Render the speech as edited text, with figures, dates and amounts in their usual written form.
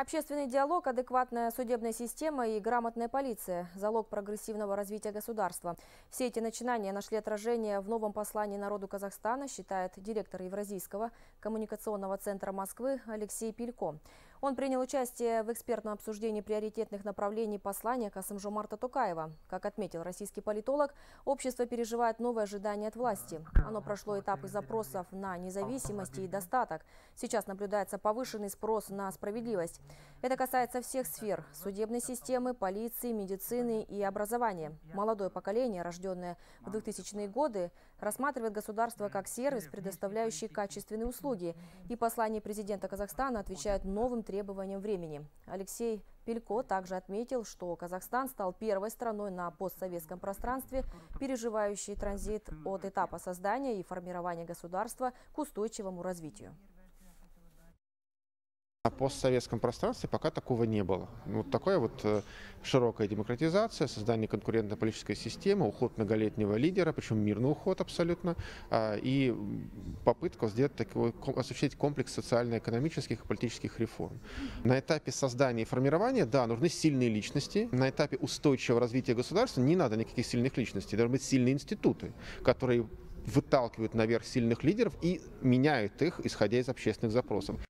Общественный диалог, адекватная судебная система и грамотная полиция – залог прогрессивного развития государства. Все эти начинания нашли отражение в новом послании народу Казахстана, считает директор Евразийского коммуникационного центра Москвы Алексей Пилько. Он принял участие в экспертном обсуждении приоритетных направлений послания Касым-Жомарта Токаева. Как отметил российский политолог, общество переживает новые ожидания от власти. Оно прошло этапы запросов на независимость и достаток. Сейчас наблюдается повышенный спрос на справедливость. Это касается всех сфер – судебной системы, полиции, медицины и образования. Молодое поколение, рожденное в 2000-е годы, рассматривает государство как сервис, предоставляющий качественные услуги. И послание президента Казахстана отвечает новым требованиям времени. Алексей Пилько также отметил, что Казахстан стал первой страной на постсоветском пространстве, переживающей транзит от этапа создания и формирования государства к устойчивому развитию. На постсоветском пространстве пока такого не было. Вот такая вот широкая демократизация, создание конкурентно-политической системы, уход многолетнего лидера, причем мирный уход абсолютно, и попытка сделать такой, осуществить комплекс социально-экономических и политических реформ. На этапе создания и формирования, да, нужны сильные личности. На этапе устойчивого развития государства не надо никаких сильных личностей, должны быть сильные институты, которые выталкивают наверх сильных лидеров и меняют их, исходя из общественных запросов.